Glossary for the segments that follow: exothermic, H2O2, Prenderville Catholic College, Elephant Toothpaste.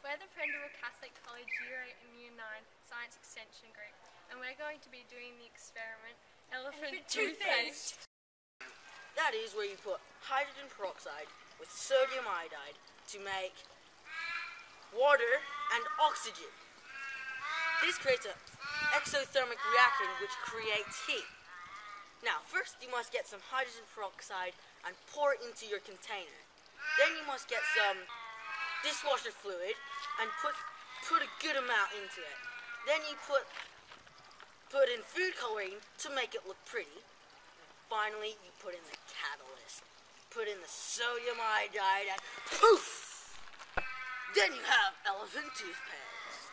We're the Prenderville Catholic College Year 8 and Year 9 Science Extension Group, and we're going to be doing the experiment Elephant Toothpaste. That is where you put hydrogen peroxide with sodium iodide to make water and oxygen. This creates an exothermic reaction which creates heat. Now, first you must get some hydrogen peroxide and pour it into your container. Then you must get some dishwasher fluid and put a good amount into it. Then you put in food coloring to make it look pretty. Finally, you put in the catalyst. Put in the sodium iodide and poof! Then you have elephant toothpaste.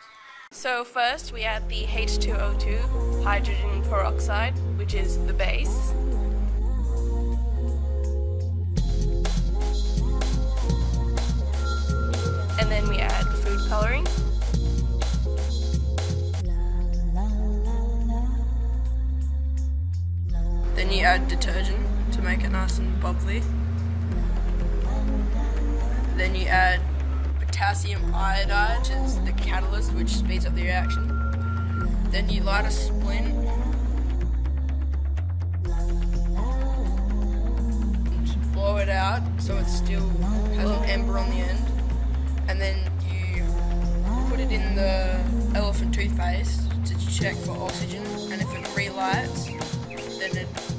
So first we add the H2O2, hydrogen peroxide, which is the base. And then we add food coloring. Then you add detergent to make it nice and bubbly. Then you add potassium iodide, which is the catalyst which speeds up the reaction. Then you light a splint. And blow it out so it still has an ember on the end. And then you put it in the elephant toothpaste to check for oxygen, and if it relights, then it